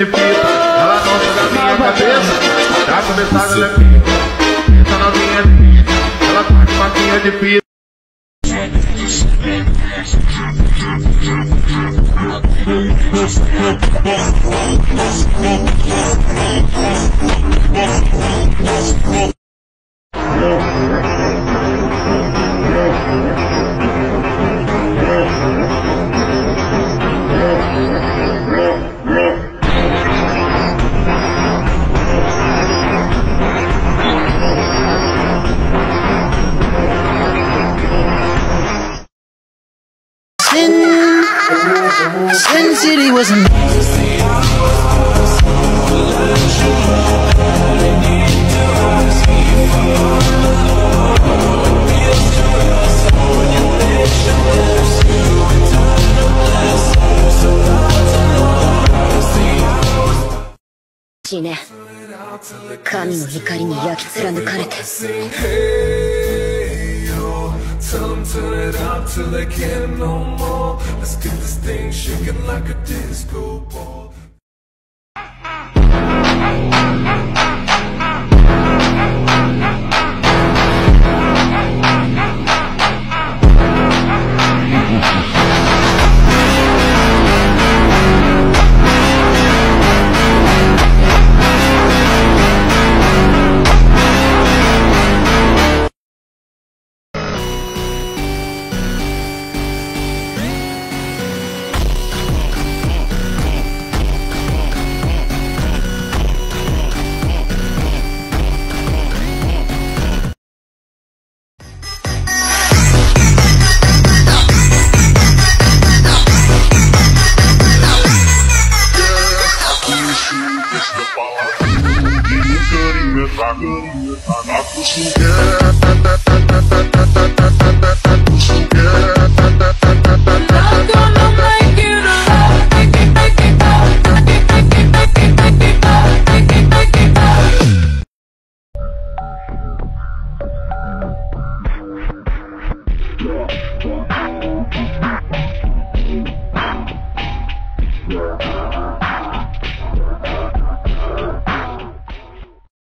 Ela não joga minha cabeça, já começaram a lepinha. Essa novinha de minha, ela tá de faquinha de pita. Sin City was tell them turn it up till they can't no more. Let's get this thing shaking like a disco ball. Yeah.